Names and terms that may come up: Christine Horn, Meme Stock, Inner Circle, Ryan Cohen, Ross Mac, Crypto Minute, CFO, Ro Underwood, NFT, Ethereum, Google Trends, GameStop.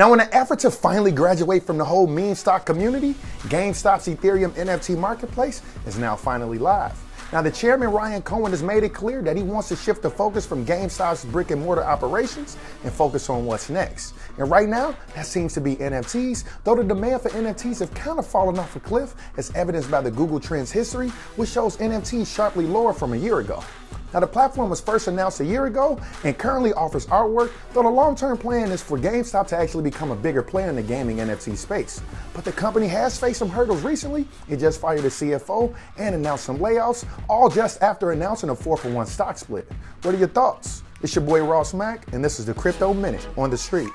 Now, in an effort to finally graduate from the whole meme stock community, GameStop's Ethereum NFT marketplace is now finally live. Now, the chairman, Ryan Cohen, has made it clear that he wants to shift the focus from GameStop's brick and mortar operations and focus on what's next. And right now, that seems to be NFTs, though the demand for NFTs have kind of fallen off a cliff, as evidenced by the Google Trends history, which shows NFTs sharply lower from a year ago. Now, the platform was first announced a year ago and currently offers artwork, though the long-term plan is for GameStop to actually become a bigger player in the gaming NFT space. But the company has faced some hurdles recently. It just fired a CFO and announced some layoffs, all just after announcing a 4-for-1 stock split. What are your thoughts? It's your boy Ross Mac, and this is the Crypto Minute on the Street.